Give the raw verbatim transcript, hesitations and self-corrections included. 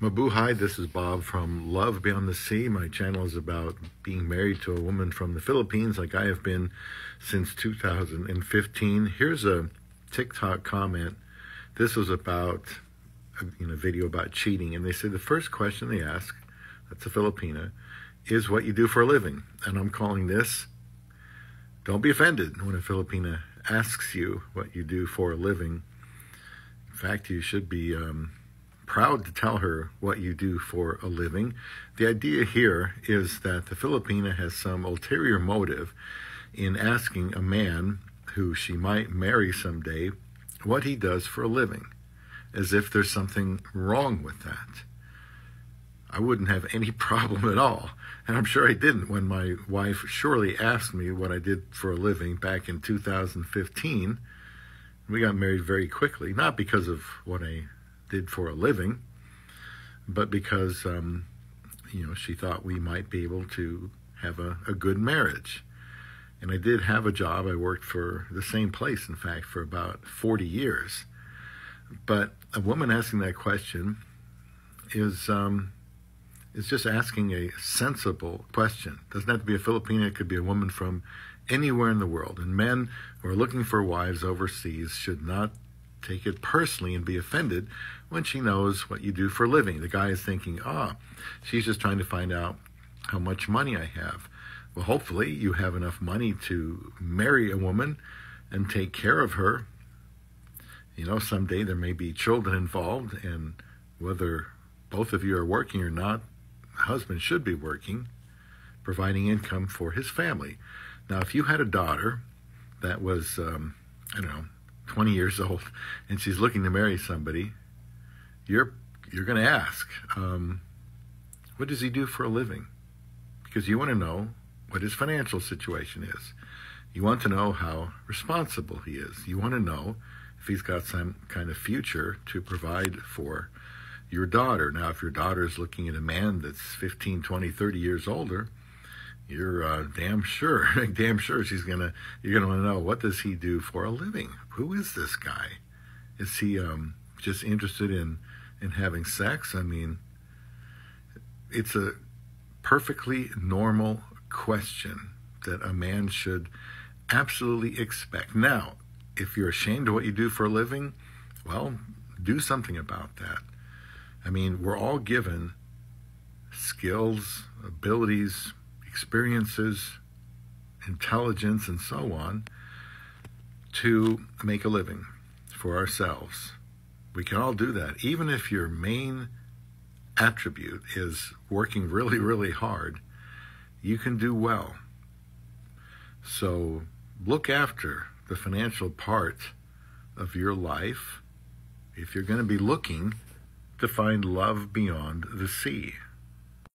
Mabuhay, this is Bob from Love Beyond the Sea. My channel is about being married to a woman from the Philippines, like I have been since two thousand fifteen. Here's a TikTok comment. This was about, you know, a video about cheating. And they said the first question they ask, that's a Filipina, is what you do for a living. And I'm calling this, don't be offended when a Filipina asks you what you do for a living. In fact, you should be um, proud to tell her what you do for a living. The idea here is that the Filipina has some ulterior motive in asking a man who she might marry someday what he does for a living, as if there's something wrong with that. I wouldn't have any problem at all, and I'm sure I didn't when my wife surely asked me what I did for a living back in two thousand fifteen. We got married very quickly, not because of what I did for a living, but because um, you know, she thought we might be able to have a, a good marriage. And I did have a job. I worked for the same place, in fact, for about forty years. But a woman asking that question is um, is just asking a sensible question. It doesn't have to be a Filipina. It could be a woman from anywhere in the world. And men who are looking for wives overseas should not take it personally and be offended when she knows what you do for a living. The guy is thinking, ah, she's just trying to find out how much money I have. Well, hopefully you have enough money to marry a woman and take care of her. You know, someday there may be children involved, and whether both of you are working or not, the husband should be working, providing income for his family. Now, if you had a daughter that was, um, I don't know, twenty years old, and she's looking to marry somebody, you're you're going to ask, um, what does he do for a living? Because you want to know what his financial situation is. You want to know how responsible he is. You want to know if he's got some kind of future to provide for your daughter. Now, if your daughter is looking at a man that's fifteen, twenty, thirty years older, you're uh, damn sure, damn sure she's gonna, you're gonna want to know, what does he do for a living? Who is this guy? Is he um, just interested in, in having sex? I mean, it's a perfectly normal question that a man should absolutely expect. Now, if you're ashamed of what you do for a living, well, do something about that. I mean, we're all given skills, abilities, experiences, intelligence, and so on, to make a living for ourselves. We can all do that. Even if your main attribute is working really, really hard, you can do well. So look after the financial part of your life if you're going to be looking to find love beyond the sea.